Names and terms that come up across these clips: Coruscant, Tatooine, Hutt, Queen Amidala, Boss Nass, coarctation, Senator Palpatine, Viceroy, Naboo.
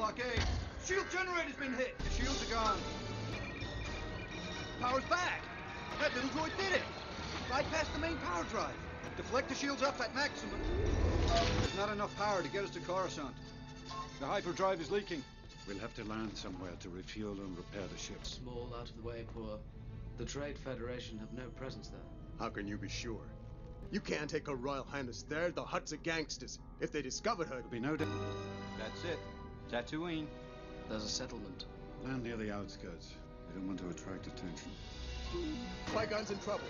blockade. Shield generator's been hit. The shields are gone. Power's back. That little droid did it. Bypass the main power drive. Deflect the shields up at maximum. There's not enough power to get us to Coruscant. The hyperdrive is leaking. We'll have to land somewhere to refuel and repair the ship. Small, out of the way, poor. The Trade Federation have no presence there. How can you be sure? You can't take Her Royal Highness there. The Hutt's of gangsters. If they discovered her, there'll be no doubt. That's it. Tatooine. There's a settlement. Land near the outskirts. They don't want to attract attention. Qui-Gon's in trouble.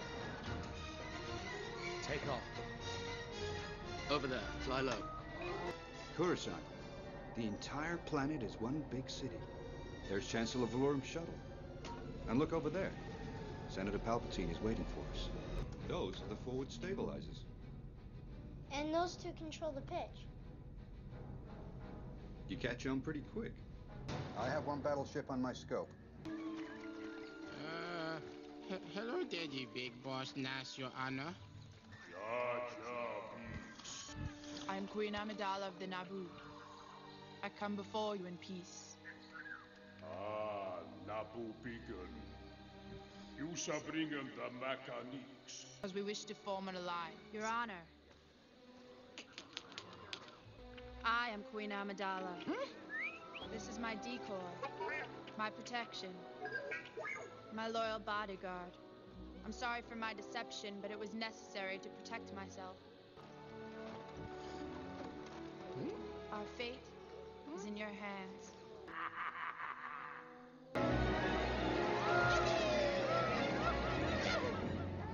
Take off. Over there. Fly low. Coruscant. The entire planet is one big city. There's Chancellor Valorum's shuttle. And look over there. Senator Palpatine is waiting for us. Those are the forward stabilizers. And those two control the pitch. You catch on pretty quick. I have one battleship on my scope. Hello, Daddy Big Boss Nass, Your Honor. I'm Queen Amidala of the Naboo. I come before you in peace. Ah, Naboo Beacon. You shall bring him the mechanics. Because we wish to form an alliance. Your Honor. I am Queen Amidala. This is my decoy. My protection. My loyal bodyguard. I'm sorry for my deception, but it was necessary to protect myself. Our fate is in your hands.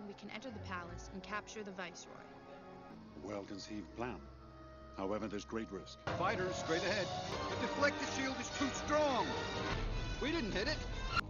We can enter the palace and capture the Viceroy. Well-conceived plan. However, there's great risk. Fighters straight ahead. The deflector shield is too strong. We didn't hit it.